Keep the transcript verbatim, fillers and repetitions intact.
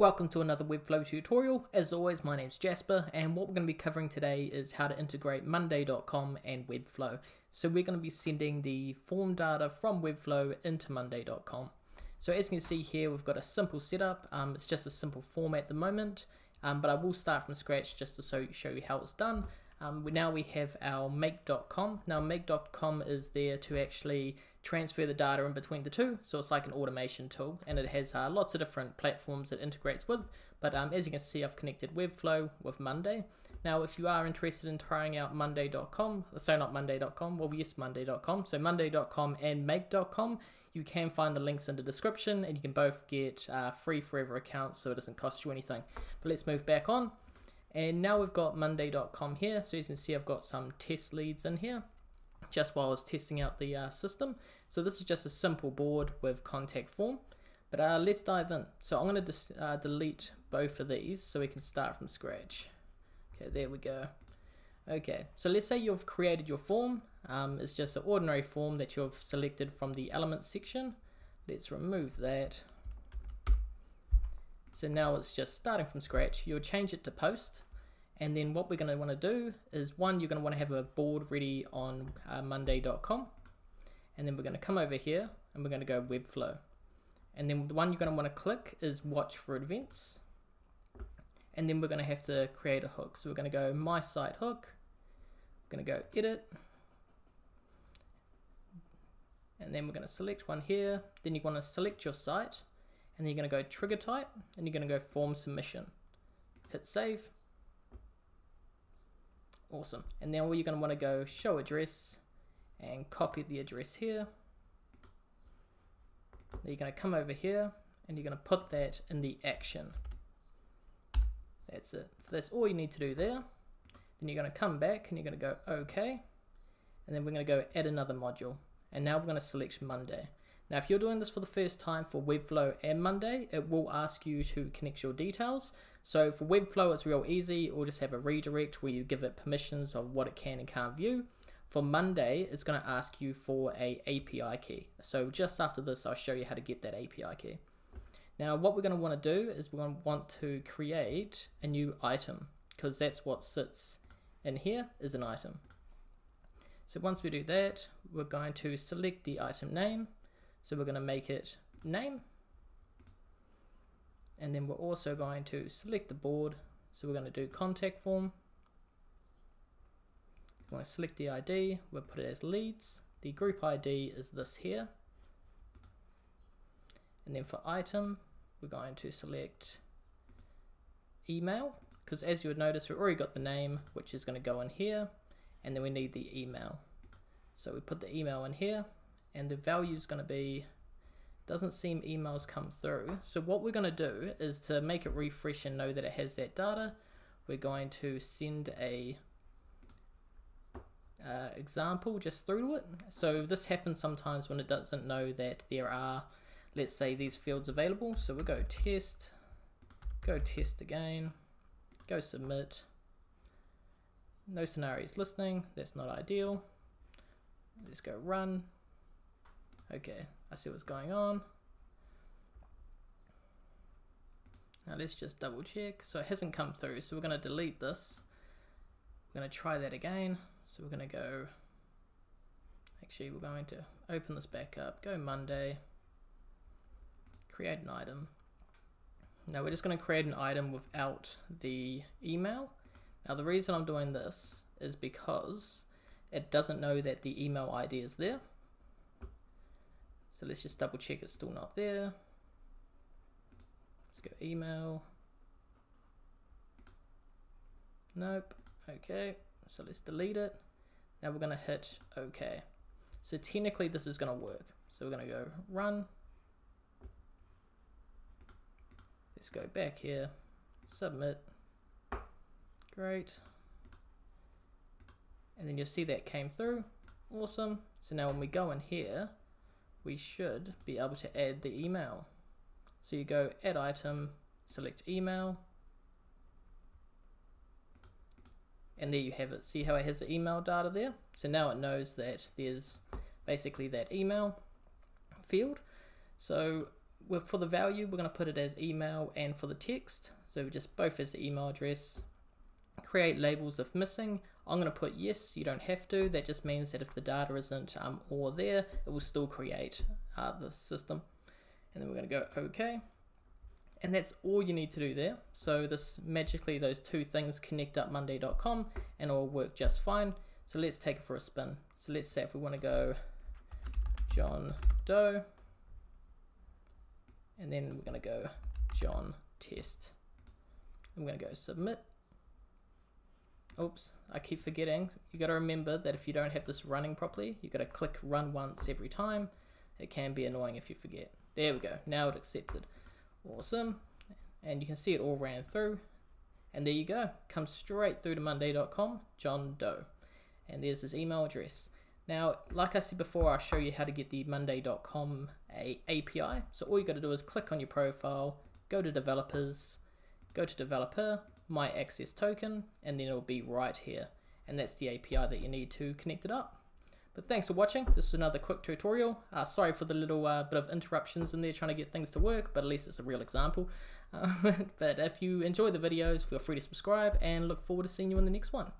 Welcome to another Webflow tutorial. As always, my name's Jasper, and what we're going to be covering today is how to integrate monday dot com and Webflow. So we're going to be sending the form data from Webflow into monday dot com. So as you can see here, we've got a simple setup. Um, it's just a simple form at the moment, um, but I will start from scratch just to show, show you how it's done. Um, we, now we have our make dot com. Now make dot com is there to actually transfer the data in between the two, so it's like an automation tool, and it has uh, lots of different platforms it integrates with, but um, as you can see, I've connected Webflow with Monday. Now if you are interested in trying out monday dot com, so not monday dot com, well yes monday dot com, so monday dot com and make dot com, you can find the links in the description, and you can both get uh, free forever accounts, so it doesn't cost you anything. But let's move back on. And now we've got monday dot com here, so as you can see I've got some test leads in here, just while I was testing out the uh, system. So this is just a simple board with contact form, but uh, let's dive in. So I'm going to uh, delete both of these so we can start from scratch. Okay, there we go. Okay, so let's say you've created your form. Um, it's just an ordinary form that you've selected from the elements section. Let's remove that. So now it's just starting from scratch. You'll change it to post, and then what we're going to want to do is, one, you're going to want to have a board ready on uh, monday dot com, and then we're going to come over here and we're going to go Webflow, and then the one you're going to want to click is watch for events, and then we're going to have to create a hook. So we're going to go my site hook, we're going to go edit, and then we're going to select one here. Then you want to select your site, and then you're going to go trigger type, and you're going to go form submission. Hit save. Awesome. And now you're going to want to go show address, and copy the address here. Then you're going to come over here, and you're going to put that in the action. That's it. So that's all you need to do there. Then you're going to come back, and you're going to go OK. And then we're going to go add another module. And now we're going to select Monday. Now if you're doing this for the first time for Webflow and Monday, it will ask you to connect your details. So for Webflow it's real easy, or just have a redirect where you give it permissions of what it can and can't view. For Monday, it's going to ask you for a API key. So just after this I'll show you how to get that A P I key. Now what we're going to want to do is we're going to want to create a new item, because that's what sits in here is an item. So once we do that, we're going to select the item name. So we're going to make it name, and then we're also going to select the board. So we're going to do contact form. We're going to select the I D, we'll put it as leads. The group I D is this here. And then for item, we're going to select email, because as you would notice, we've already got the name, which is going to go in here, and then we need the email. So we put the email in here. And the value is going to be, doesn't seem emails come through. So what we're going to do is, to make it refresh and know that it has that data, we're going to send a uh, example just through to it. So this happens sometimes when it doesn't know that there are, let's say, these fields available. So we'll go test, go test again, go submit. No scenarios listening, that's not ideal. Let's go run. Okay, I see what's going on. Now let's just double check. So it hasn't come through, so we're going to delete this. We're going to try that again. So we're going to go, actually we're going to open this back up, go Monday, create an item. Now we're just going to create an item without the email. Now the reason I'm doing this is because it doesn't know that the email I D is there. So let's just double check it's still not there. Let's go email. Nope. Okay, so let's delete it. Now we're going to hit OK. So technically this is going to work. So we're going to go run. Let's go back here. Submit. Great. And then you'll see that came through. Awesome. So now when we go in here, we should be able to add the email. So you go add item, select email, and there you have it. See how it has the email data there? So now it knows that there's basically that email field. So with, for the value, we're going to put it as email, and for the text, so just both as the email address. Create labels if missing. I'm going to put yes, you don't have to. That just means that if the data isn't um, all there, it will still create uh, the system. And then we're going to go OK. And that's all you need to do there. So this magically, those two things connect up monday dot com and it will work just fine. So let's take it for a spin. So let's say if we want to go John Doe, and then we're going to go John Test. I'm going to go submit. Oops, I keep forgetting. You got to remember that if you don't have this running properly, you got to click run once every time. It can be annoying if you forget. There we go. Now it accepted. Awesome. And you can see it all ran through. And there you go. Comes straight through to monday dot com, John Doe. And there's his email address. Now, like I said before, I'll show you how to get the monday dot com A P I. So all you got to do is click on your profile, go to developers, go to developer, my access token, and then it'll be right here, and that's the A P I that you need to connect it up. But thanks for watching. This is another quick tutorial. Uh, sorry for the little uh, bit of interruptions in there trying to get things to work, but at least it's a real example. Uh, but if you enjoy the videos, feel free to subscribe, and look forward to seeing you in the next one.